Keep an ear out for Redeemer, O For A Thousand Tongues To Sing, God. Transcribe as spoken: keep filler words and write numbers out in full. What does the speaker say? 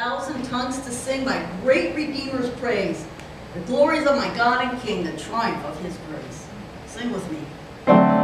Thousand tongues to sing my great Redeemer's praise, the glories of my God and King, the triumph of his grace. Sing with me.